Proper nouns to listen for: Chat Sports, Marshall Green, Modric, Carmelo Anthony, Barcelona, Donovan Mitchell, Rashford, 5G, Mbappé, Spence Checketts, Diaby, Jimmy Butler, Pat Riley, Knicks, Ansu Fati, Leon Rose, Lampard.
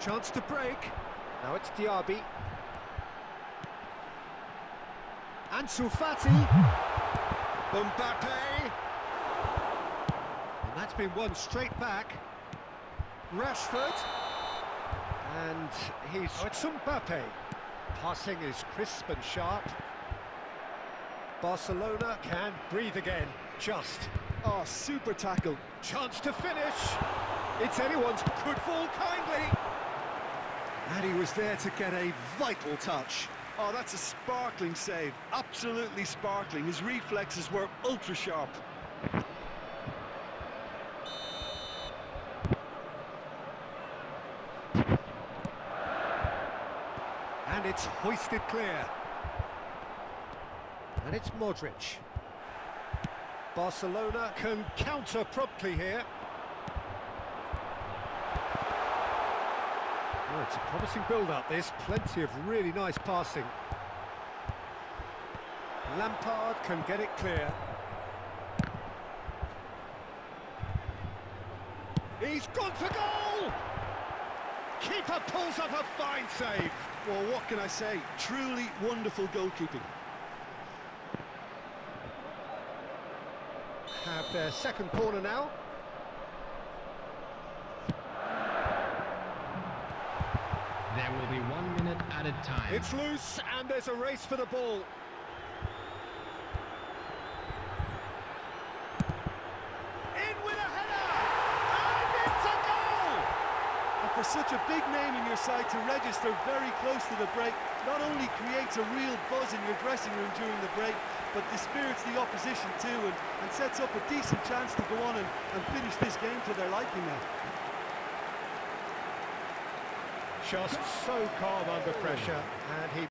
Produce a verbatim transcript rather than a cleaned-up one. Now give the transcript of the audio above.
Chance to break. Now it's Diaby. Ansu Fati. Mbappé. And that's been won straight back. Rashford. And he's... Oh, it's Mbappé. Passing is crisp and sharp. Barcelona can breathe again. Just. Oh, super tackle. Chance to finish. It's anyone's. Could fall kindly. And he was there to get a vital touch. Oh, that's a sparkling save. Absolutely sparkling. His reflexes were ultra sharp. And it's hoisted clear. And it's Modric. Barcelona can counter promptly here. Oh, it's a promising build-up, this. Plenty of really nice passing. Lampard can get it clear. He's gone for goal! Keeper pulls up a fine save. Well, what can I say? Truly wonderful goalkeeping. Have their second corner now. There will be one minute added time. It's loose and there's a race for the ball. In with a header! And it's a goal! And for such a big name in your side to register very close to the break, not only creates a real buzz in your dressing room during the break, but dispirits the opposition too, and, and sets up a decent chance to go on and, and finish this game to their liking now. Just so calm under pressure, and he